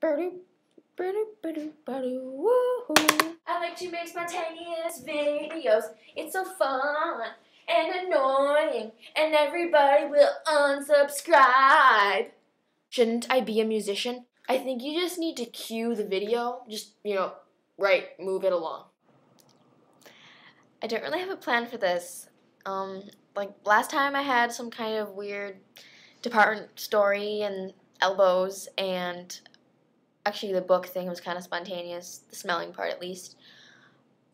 I like to make spontaneous videos. It's so fun and annoying, and everybody will unsubscribe. Shouldn't I be a musician? I think you just need to cue the video. Just, you know, right, move it along. I don't really have a plan for this. Like last time I had some kind of weird department story and elbows, and actually the book thing was kind of spontaneous, the smelling part at least.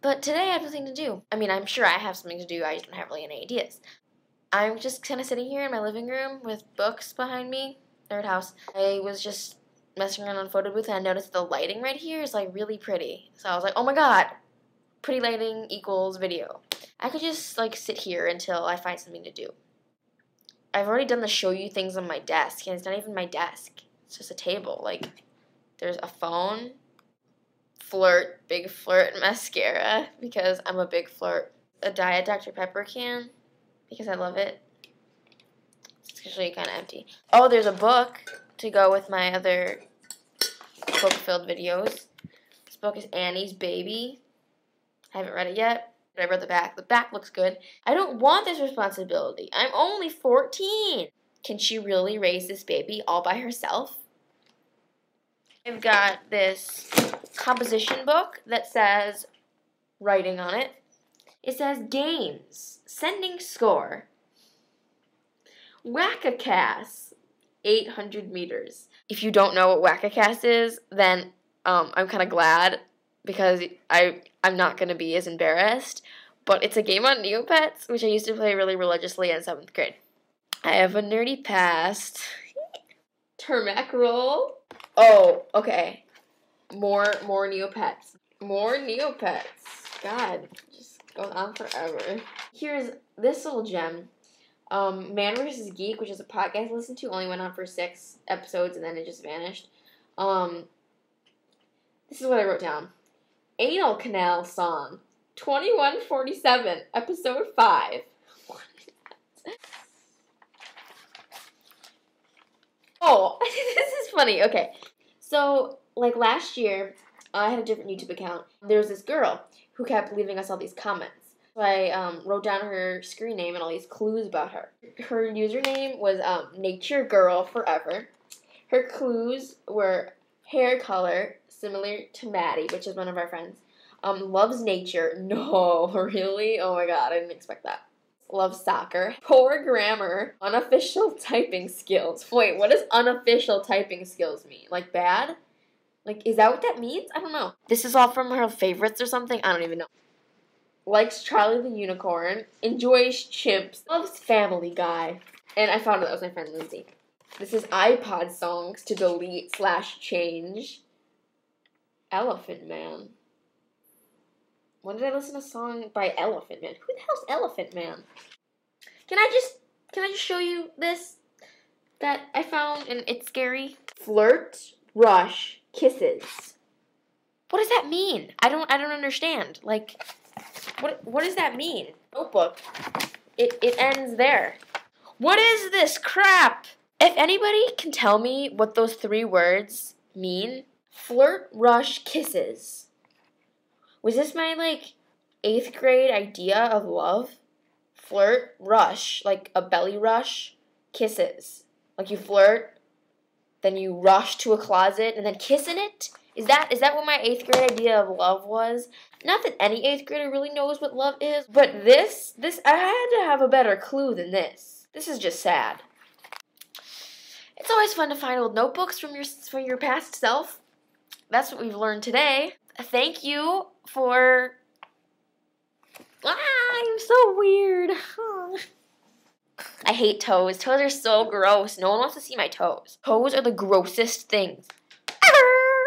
But today I have nothing to do. I mean, I'm sure I have something to do, I just don't have really any ideas. I'm just kind of sitting here in my living room with books behind me, third house. I was just messing around on photo booth and I noticed the lighting right here is like really pretty. So I was like, oh my god, pretty lighting equals video. I could just like sit here until I find something to do. I've already done the show you things on my desk, and it's not even my desk. It's just a table. Like, there's a phone, flirt, big flirt mascara, because I'm a big flirt. A Diet Dr. Pepper can, because I love it. It's actually kind of empty. Oh, there's a book to go with my other book-filled videos. This book is Annie's Baby. I haven't read it yet. I read the back. The back looks good. I don't want this responsibility. I'm only 14. Can she really raise this baby all by herself? I've got this composition book that says writing on it. It says games, sending score, Whack-a-Kass, 800 meters. If you don't know what Whack-a-Kass is, then I'm kind of glad, because I'm not going to be as embarrassed, but it's a game on Neopets, which I used to play really religiously in 7th grade. I have a nerdy past. Turmeric roll. Oh, okay. More Neopets. More Neopets. God, it just goes on forever. Here's this little gem. Man vs. Geek, which is a podcast I listened to, only went on for 6 episodes and then it just vanished. This is what I wrote down. Anal Canal Song, 2147, Episode 5. Oh, this is funny. Okay, so, like, last year, I had a different YouTube account. There was this girl who kept leaving us all these comments. So I wrote down her screen name and all these clues about her. Her username was Nature Girl Forever. Her clues were hair color, similar to Maddie, which is one of our friends. Loves nature. No, really? Oh my god, I didn't expect that. Loves soccer. Poor grammar. Unofficial typing skills. Wait, what does unofficial typing skills mean? Like, bad? Like, is that what that means? I don't know. This is all from her favorites or something? I don't even know. Likes Charlie the Unicorn. Enjoys chimps. Loves Family Guy. And I found out that was my friend Lindsay. This is iPod songs to delete / change. Elephant Man. When did I listen to a song by Elephant Man? Who the hell's Elephant Man? Can I just show you this that I found, and it's scary? Flirt, rush, kisses. What does that mean? I don't understand. Like, what does that mean? Notebook. It ends there. What is this crap? If anybody can tell me what those 3 words mean. Flirt, rush, kisses. Was this my, like, 8th grade idea of love? Flirt, rush, like a belly rush, kisses. Like, you flirt, then you rush to a closet, and then kiss in it? Is that what my 8th grade idea of love was? Not that any 8th grader really knows what love is, but this, I had to have a better clue than this. This is just sad. It's always fun to find old notebooks from your past self. That's what we've learned today. Thank you for... I'm so weird. I hate toes. Toes are so gross. No one wants to see my toes. Toes are the grossest things.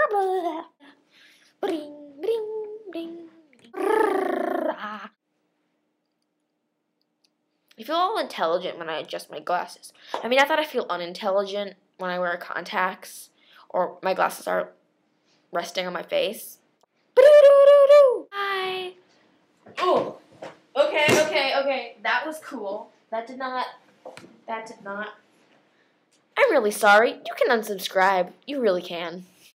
I feel all intelligent when I adjust my glasses. I mean, I thought I feel unintelligent when I wear contacts or my glasses are resting on my face. Hi. Oh. Okay. That was cool. That did not. I'm really sorry. You can unsubscribe. You really can.